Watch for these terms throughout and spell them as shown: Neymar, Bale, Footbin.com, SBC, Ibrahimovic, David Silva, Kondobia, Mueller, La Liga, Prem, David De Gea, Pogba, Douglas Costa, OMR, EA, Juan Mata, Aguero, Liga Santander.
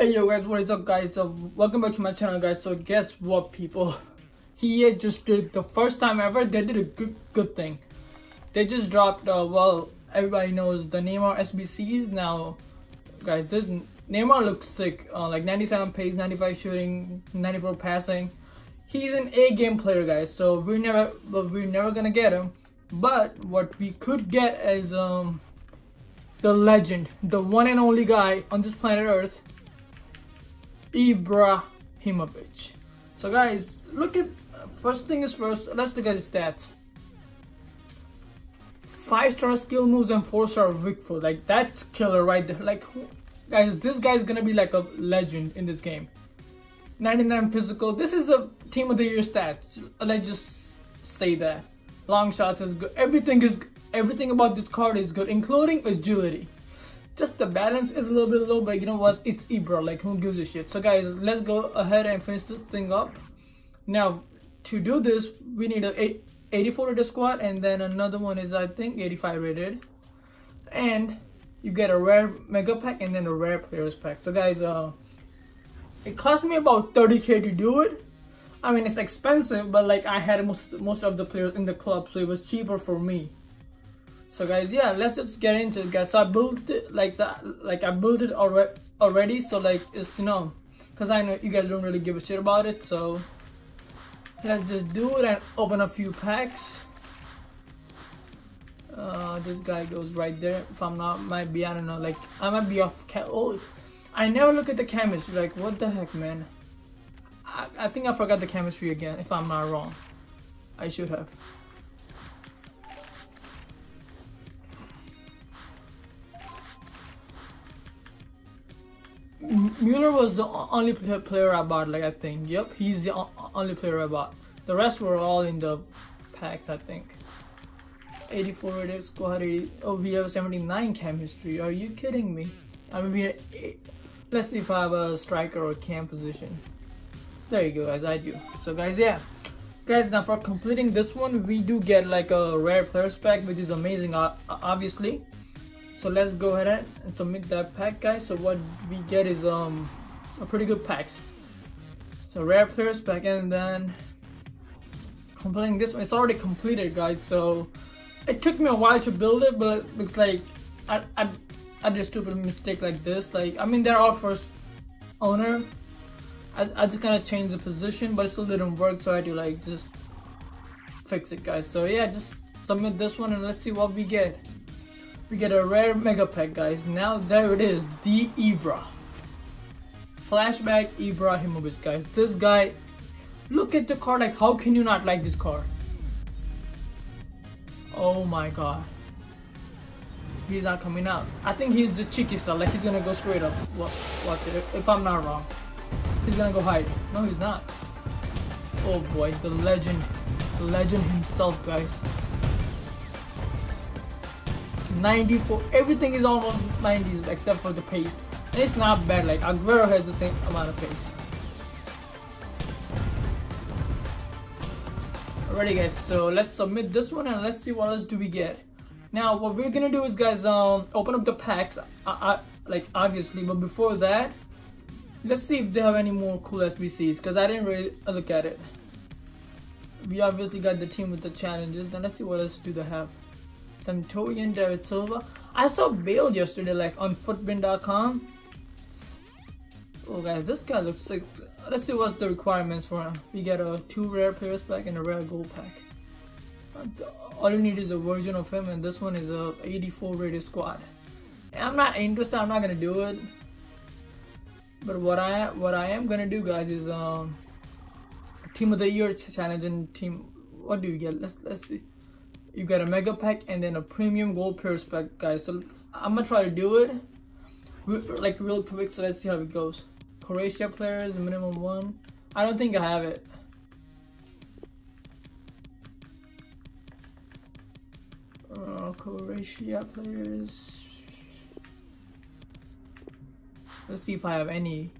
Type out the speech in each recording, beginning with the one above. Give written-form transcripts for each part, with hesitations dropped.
Hey yo guys, what is up guys? So welcome back to my channel guys. So guess what people, EA just did the first time ever, they did a good thing. They just dropped well, everybody knows the Neymar SBCs now guys. This Neymar looks sick, like 97 pace, 95 shooting, 94 passing. He's an A game player guys, so we're never gonna get him, but what we could get is the legend, the one and only guy on this planet Earth, Ibrahimovic. So guys, look at, first thing is first, let's look at his stats. 5-star skill moves and 4-star weak foot. Like that's killer right there. Like guys, this guy's gonna be like a legend in this game. 99 physical. This is a team of the year stats. Let's just say that. Long shots is good. Everything about this card is good, including agility. Just the balance is a little bit low, but you know what, it's Ibra, like who gives a shit. So guys, let's go ahead and finish this thing up. Now to do this we need a 84 rated squad, and then another one is I think 85 rated, and you get a rare mega pack and then a rare players pack. So guys, it cost me about 30k to do it. I mean it's expensive, but like I had most of the players in the club, so it was cheaper for me. So guys, yeah, let's just get into it guys. So I built it already, so like it's, you know, because I know you guys don't really give a shit about it, so let's just do it and open a few packs. This guy goes right there. If I'm not, might be, I don't know, like I might be off cam. Oh, I never look at the chemistry, like what the heck man. I think I forgot the chemistry again, if I'm not wrong. I should have. Mueller was the only player I bought, like I think. Yep, he's the only player I bought. The rest were all in the packs, I think. 84 rated squad, 80. Oh, we have 79 chemistry. Are you kidding me? I mean, let's see if I have a striker or a cam position. There you go, guys. I do. So, guys, yeah. Guys, now for completing this one, we do get like a rare players pack, which is amazing, obviously. So let's go ahead and submit that pack guys. So what we get is a pretty good packs. So rare players pack, and then completing this one, it's already completed guys. So it took me a while to build it, but it looks like I did a stupid mistake like this. Like I mean they're all first owner. I just kind of changed the position, but it still didn't work, so I had to like just fix it guys. So yeah, just submit this one and let's see what we get. We get a rare mega pack guys. Now there it is, the Ibra. Flashback Ibrahimovic guys. This guy, look at the card, like how can you not like this card? Oh my god. He's not coming out. I think he's the cheeky stuff, like he's gonna go straight up. Watch it, if I'm not wrong. He's gonna go hide. No he's not. Oh boy, the legend himself guys. 94, everything is almost 90s except for the pace, and it's not bad, like Aguero has the same amount of pace. Alrighty guys, so let's submit this one and let's see what else do we get. Now what we're gonna do is guys, open up the packs, like obviously, but before that let's see if they have any more cool SBCs, because I didn't really look at it. We obviously got the team with the challenges, then let's see what else do they have. Santorian, David Silva. I saw Bale yesterday, like on Footbin.com. Oh guys, this guy looks sick. Let's see what's the requirements for him. We get a 2 rare players pack and a rare gold pack. All you need is a version of him, and this one is a 84 rated squad. I'm not interested. I'm not gonna do it. But what I am gonna do, guys, is team of the year challenge and team. What do you get? Let's see. You get a mega pack and then a premium gold players pack guys. So I'm gonna try to do it like real quick, so let's see how it goes. Croatia players minimum 1. I don't think I have it. Croatia players, let's see if I have any.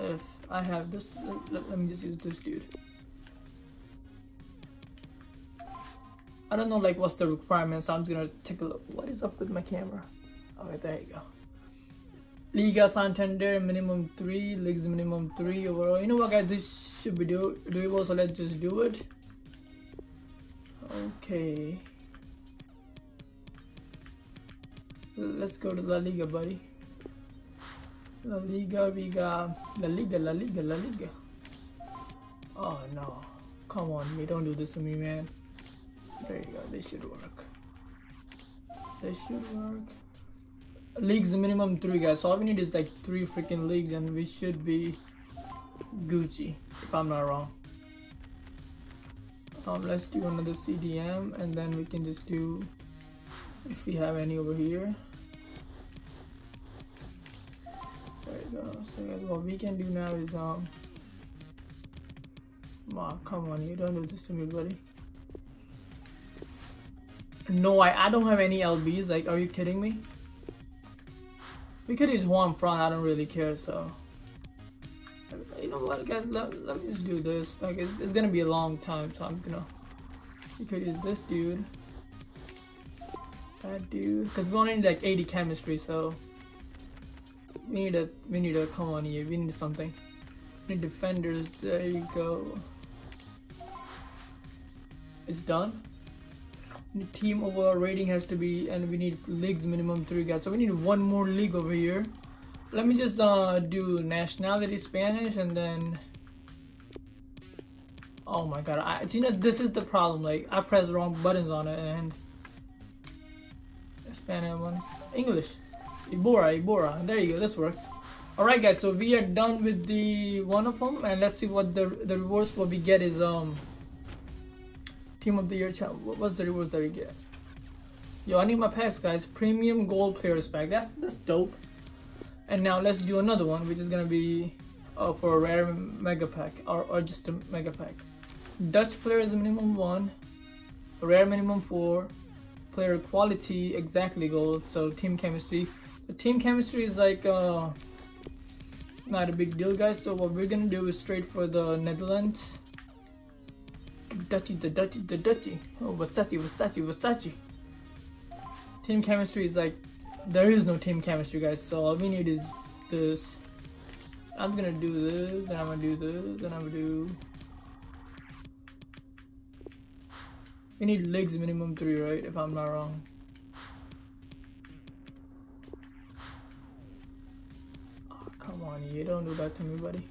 If I have this, let me just use this dude. I don't know like what's the requirements, so I'm just gonna take a look. What is up with my camera? Alright, there you go. Liga Santander minimum 3 leagues, minimum 3 overall. You know what, guys, this should be doable, so let's just do it. Okay, let's go to La Liga, buddy. La Liga, we got La Liga. Oh no, come on, me, don't do this to me, man. There you go, this should work. Leagues minimum 3, guys, so all we need is like 3 freaking leagues and we should be Gucci, if I'm not wrong. Let's do another CDM and then we can just do, if we have any over here. There you go. So guys, what we can do now is come on, you don't do this to me, buddy. No, I don't have any LBs, like, are you kidding me? We could use one front, I don't really care, so. You know what, guys, let me just do this. Like, it's gonna be a long time, so I'm gonna. We could use this dude. That dude. Cause we only need like 80 chemistry, so. We need a, come on here, we need something. We need defenders, there you go. It's done. Team overall rating has to be, and we need leagues minimum 3, guys, so we need one more league over here. Let me just do nationality Spanish and then, oh my god, you know, this is the problem, like I press wrong buttons on it. And Spanish one, English, Ibora, there you go, this works. Alright guys, so we are done with the one of them, and let's see what the rewards what we get is. Team of the year, what's the rewards that we get? Yo, I need my packs, guys. Premium gold players pack, that's dope. And now let's do another one, which is gonna be for a rare mega pack, or just a mega pack. Dutch player is minimum 1, rare minimum 4, player quality exactly gold. So team chemistry, the team chemistry is like not a big deal, guys. So what we're gonna do is straight for the Netherlands. The Dutchy. Oh, Versace. Team chemistry is like, there is no team chemistry, guys, so all we need is this. I'm gonna do this, then I'm gonna do this, then I'm gonna do. We need leagues minimum 3, right, if I'm not wrong. Oh, come on, you don't do that to me, buddy.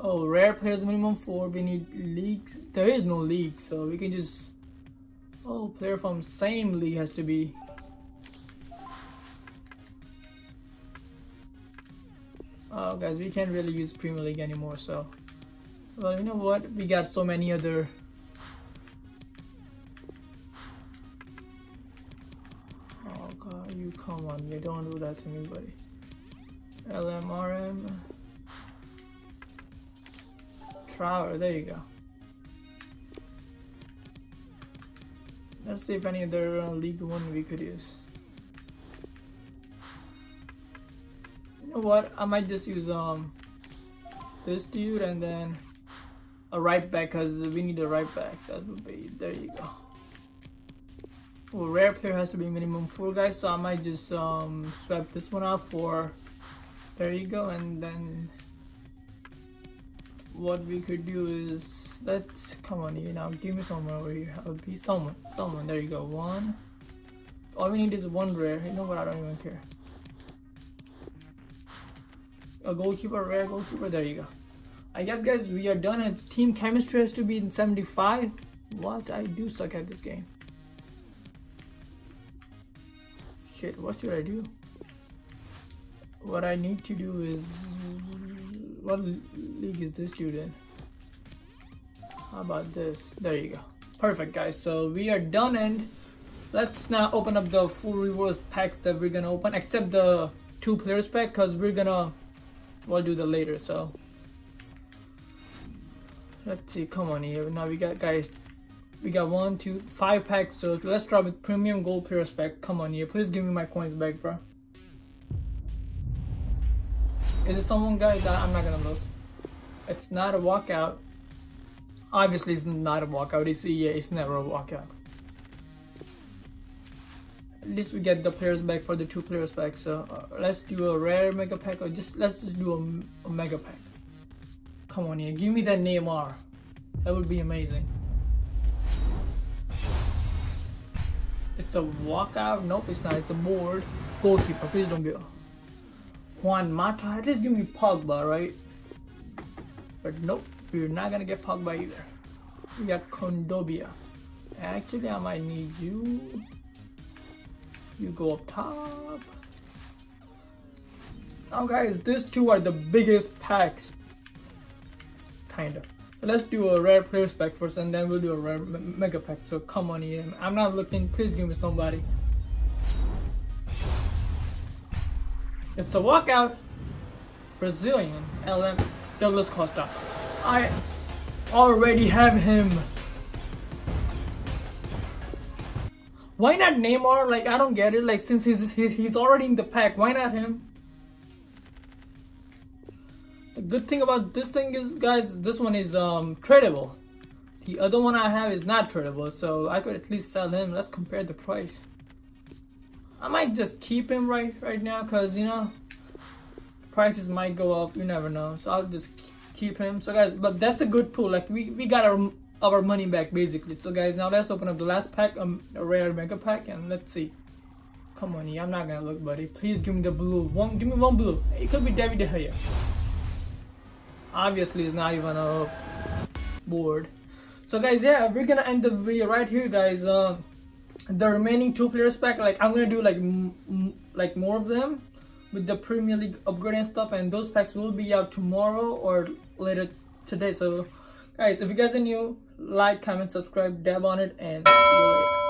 Oh, rare players minimum 4, we need leagues, there is no league, so we can just, oh, player from same league has to be. Oh guys, we can't really use Premier League anymore, so, well, you know what, we got so many other. Oh god, you, come on, you don't do that to me, buddy. LMRM Trower, there you go. Let's see if any other League One we could use. You know what? I might just use this dude and then a right back, cause we need a right back. That would be, there you go. Well, rare player has to be minimum 4, guys. So I might just swap this one out for, there you go, and then. What we could do is, let's, come on, you know, give me someone over here. I'll be someone, there you go, 1. All we need is 1 rare, you know what, I don't even care. A goalkeeper, rare goalkeeper, there you go. I guess, guys, we are done, and team chemistry has to be in 75. What, I do suck at this game. Shit, what should I do? What I need to do is, what league is this dude in? How about this? There you go. Perfect, guys, so we are done, and let's now open up the full rewards packs that we're gonna open, except the 2 players pack, because we're gonna, we'll do that later. So let's see, come on here, now we got, guys, we got 1, 2, 5 packs, so let's start with premium gold players pack. Come on here, please give me my coins back, bro. Is it someone, guys? I'm not gonna look. It's not a walkout. Obviously it's not a walkout, it's never a walkout. At least we get the players back for the two players back, so let's do a rare mega pack, or just let's just do a mega pack. Come on here, give me that Neymar. That would be amazing. It's a walkout. Nope, it's not. It's a board. Goalkeeper, please don't be Juan Mata. At least give me Pogba, right? But nope, we're not gonna get Pogba either. We got Kondobia. Actually, I might need you. You go up top. Now, guys, these two are the biggest packs. Kinda. Let's do a rare player spec first, and then we'll do a rare mega pack. So come on in. I'm not looking. Please give me somebody. It's a walkout. Brazilian LM Douglas Costa. I already have him. Why not Neymar? Like, I don't get it. Like, since he's already in the pack, why not him? The good thing about this thing is, guys, this one is tradable. The other one I have is not tradable, so I could at least sell him. Let's compare the price. I might just keep him right now, because, you know, prices might go up, you never know. So I'll just keep him. So guys, but that's a good pool. Like, we got our money back basically. So guys, now let's open up the last pack, a rare mega pack, and let's see. Come on, I'm not gonna look, buddy. Please give me the blue one. Give me one blue. It could be David De Gea. Obviously it's not even a board. So guys, yeah, we're gonna end the video right here, guys. The remaining two players pack, like, I'm gonna do like more of them with the Premier League upgrade and stuff, and those packs will be out tomorrow or later today. So guys, if you guys are new, like, comment, subscribe, dab on it, and see you later.